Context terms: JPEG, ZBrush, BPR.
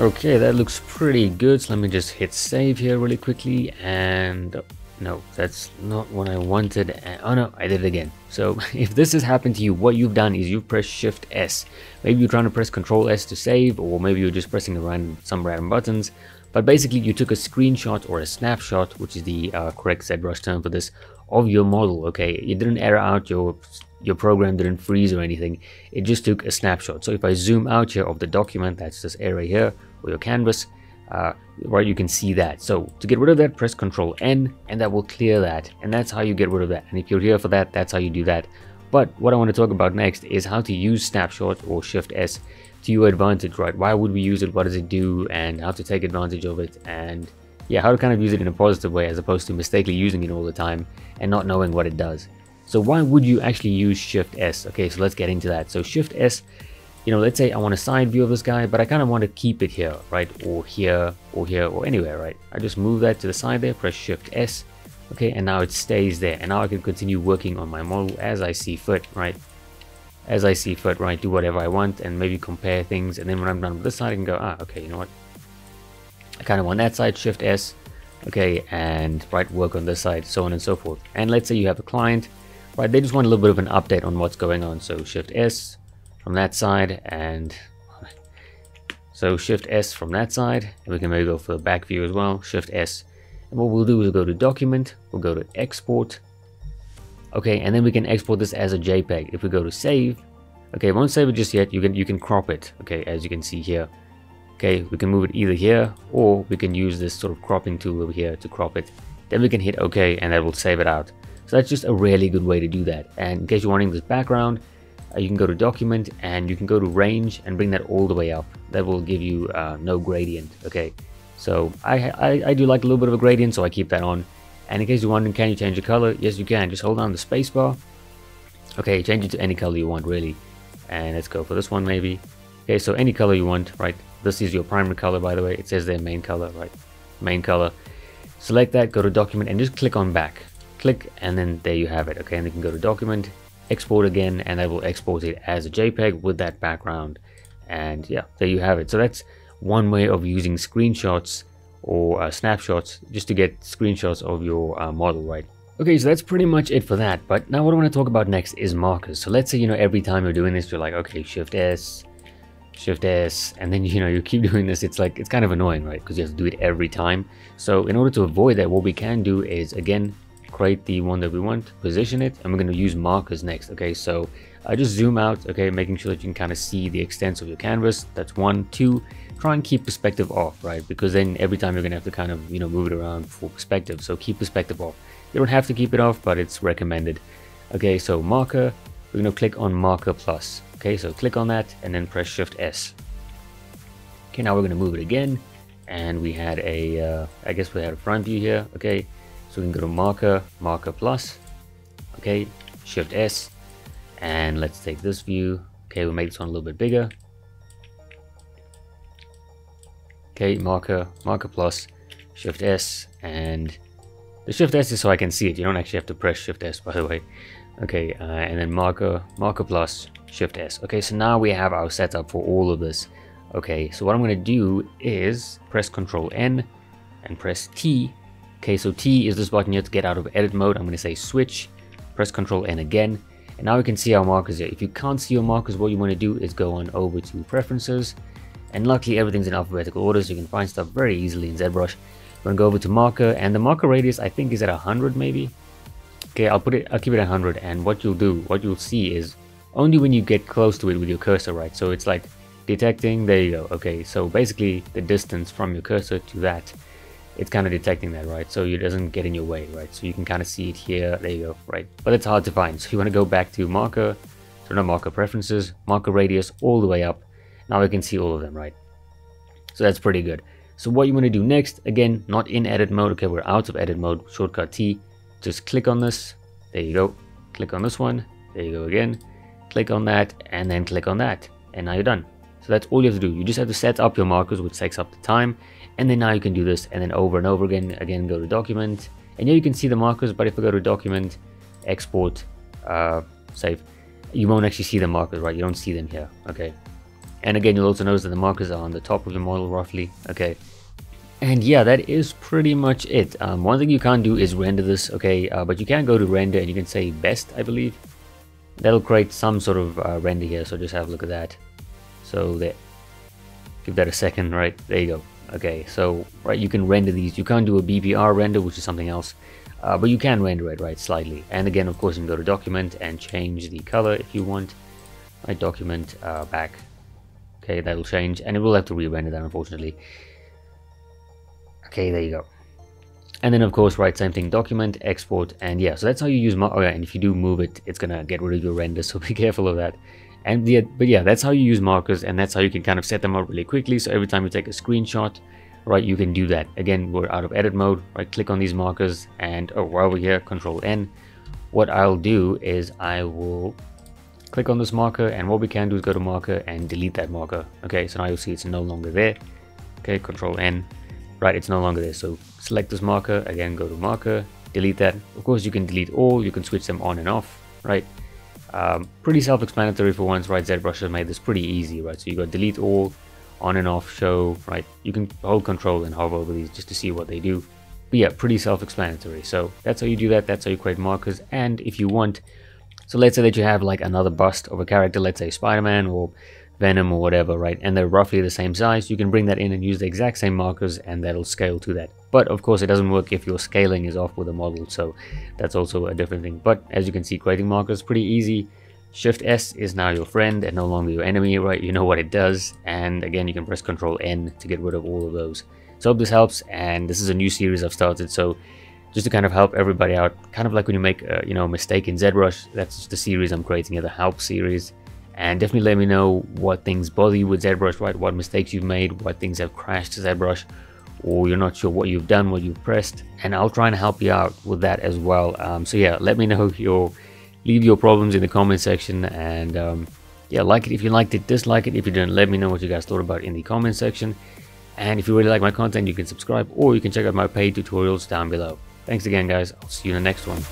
Okay, that looks pretty good. So let me just hit save here really quickly. And no, that's not what I wanted. Oh no, I did it again. So if this has happened to you, what you've done is you've pressed Shift S. Maybe you're trying to press Control S to save, or maybe you're just pressing some random buttons. But basically you took a screenshot or a snapshot, which is the correct ZBrush term for this, of your model. Okay, it didn't error out, your program didn't freeze or anything. It just took a snapshot. So if I zoom out here of the document, that's this area here, or your canvas, right, you can see that. So to get rid of that, press Control N, and that will clear that. And that's how you get rid of that. And if you're here for that, that's how you do that. But what I want to talk about next is how to use snapshot or Shift S to your advantage, right? Why would we use it? What does it do? And how to take advantage of it, and yeah, how to kind of use it in a positive way as opposed to mistakenly using it all the time and not knowing what it does. So why would you actually use Shift S? Okay, so let's get into that. So Shift S, you know, let's say I want a side view of this guy, but I kind of want to keep it here, right? Or here, or here, or anywhere, right? I just move that to the side there, press Shift S. Okay, and now it stays there. And now I can continue working on my model as I see fit, right? As I see fit, right? Do whatever I want and maybe compare things. And then when I'm done with this side, I can go, ah, okay, you know what? I kind of want that side, Shift S. Okay, and right, work on this side, so on and so forth. And let's say you have a client, right? They just want a little bit of an update on what's going on. So Shift S from that side, and so Shift S from that side. And we can maybe go for the back view as well, Shift S. And what we'll do is we'll go to Document, we'll go to Export. Okay, and then we can export this as a JPEG. If we go to Save, okay, it won't save it just yet. You can crop it, okay, as you can see here. Okay, we can move it either here, or we can use this sort of cropping tool over here to crop it. Then we can hit OK, and that will save it out. So that's just a really good way to do that. And in case you're wanting this background, you can go to Document, and you can go to Range, and bring that all the way up. That will give you no gradient, okay. So I do like a little bit of a gradient, so I keep that on. And in case you're wondering, can you change the color? Yes, you can. Just hold down the space bar. Okay, change it to any color you want, really. And let's go for this one, maybe. Okay, so any color you want, right? This is your primary color, by the way. It says their main color, right? Main color. Select that, go to Document, and just click on Back. Click, and then there you have it. Okay, and you can go to Document, Export again, and that will export it as a JPEG with that background. And yeah, there you have it. So that's one way of using screenshots or snapshots, just to get screenshots of your model, right? Okay, so that's pretty much it for that. But now what I want to talk about next is markers. So let's say, you know, every time you're doing this, you're like, okay, Shift S, and then, you know, you keep doing this. It's like, it's kind of annoying, right? Because you have to do it every time. So in order to avoid that, what we can do is, again, create the one that we want, position it, and we're going to use markers next. Okay, so I just zoom out, okay, making sure that you can kind of see the extent of your canvas. That's one. Two, try and keep perspective off, right? Because then every time you're going to have to kind of, you know, move it around for perspective. So keep perspective off. You don't have to keep it off, but it's recommended. Okay, so marker, we're going to click on marker plus. Okay, so click on that and then press Shift S. Okay, now we're going to move it again. And we had a, I guess we had a front view here. Okay, so we can go to marker, marker plus. Okay, Shift S. And let's take this view. Okay, we'll make this one a little bit bigger. Okay, marker, marker plus, Shift S, and the Shift S is so I can see it. You don't actually have to press Shift S, by the way. Okay, and then marker, marker plus, Shift S. Okay, so now we have our setup for all of this. Okay, so what I'm going to do is press Control N and press T. Okay, so T is this button here to get out of edit mode. I'm going to say switch, press Control N again. And now we can see our markers here. If you can't see your markers, what you want to do is go on over to Preferences. And luckily everything's in alphabetical order, so you can find stuff very easily in ZBrush. I'm going to go over to Marker, and the marker radius I think is at 100 maybe. Okay, I'll keep it at 100, and what you'll do, what you'll see is only when you get close to it with your cursor, right? So it's like detecting, there you go. Okay, so basically the distance from your cursor to that, it's kind of detecting that, right? So it doesn't get in your way, right? So you can kind of see it here, there you go, right? But it's hard to find. So you want to go back to Marker, so not Marker, Preferences, Marker Radius, all the way up. Now we can see all of them, right? So that's pretty good. So what you want to do next, again, not in edit mode. Okay, we're out of edit mode, shortcut T. Just click on this, there you go. Click on this one, there you go again. Click on that, and then click on that. And now you're done. So that's all you have to do. You just have to set up your markers, which takes up the time. And then now you can do this, and then over and over again. Again, go to Document, and here you can see the markers, but if we go to Document, Export, Save, you won't actually see the markers, right? You don't see them here, okay? And again, you'll also notice that the markers are on the top of the model roughly. Okay. And yeah, that is pretty much it. One thing you can't do is render this, okay, but you can go to render and you can say best, I believe. That'll create some sort of render here, so just have a look at that. So there, give that a second, right? There you go. Okay, so right, you can render these. You can't do a BPR render, which is something else, but you can render it, right, slightly. And again, of course, you can go to document and change the color if you want. Right, document, back. Okay, that'll change, and it will have to re-render that, unfortunately. Okay, there you go. And then of course, right, same thing, document, export, and yeah, so that's how you use mark. Oh yeah, and if you do move it, it's gonna get rid of your render, so be careful of that. And yeah, but yeah, that's how you use markers, and that's how you can kind of set them up really quickly. So every time you take a screenshot, right, you can do that. Again, we're out of edit mode, right, click on these markers, and oh, we're over here, Control N. What I'll do is I will click on this marker, and what we can do is go to marker and delete that marker. Okay, so now you'll see it's no longer there. Okay, Control N. Right, it's no longer there, so select this marker, again go to marker, delete that. Of course you can delete all, you can switch them on and off, right? Pretty self-explanatory for once, right? ZBrush has made this pretty easy, right? So you got delete all, on and off, show, right? You can hold control and hover over these just to see what they do. But yeah, pretty self-explanatory. So that's how you do that, that's how you create markers. And if you want, so let's say that you have like another bust of a character, let's say Spider-Man or Venom or whatever, right, and they're roughly the same size, you can bring that in and use the exact same markers and that'll scale to that. But of course it doesn't work if your scaling is off with the model, so that's also a different thing. But as you can see, creating markers is pretty easy. Shift S is now your friend and no longer your enemy, right? You know what it does. And again, you can press Control N to get rid of all of those. So hope this helps, and this is a new series I've started, so just to kind of help everybody out, kind of like when you make a, you know, a mistake in ZBrush, that's just the series I'm creating here, the help series. And definitely let me know what things bother you with ZBrush, right? What mistakes you've made, what things have crashed ZBrush, or you're not sure what you've done, what you've pressed. And I'll try and help you out with that as well. So yeah, let me know leave your problems in the comment section. And yeah, like it if you liked it, dislike it if you didn't. Let me know what you guys thought about in the comment section. And if you really like my content, you can subscribe or you can check out my paid tutorials down below. Thanks again, guys. I'll see you in the next one.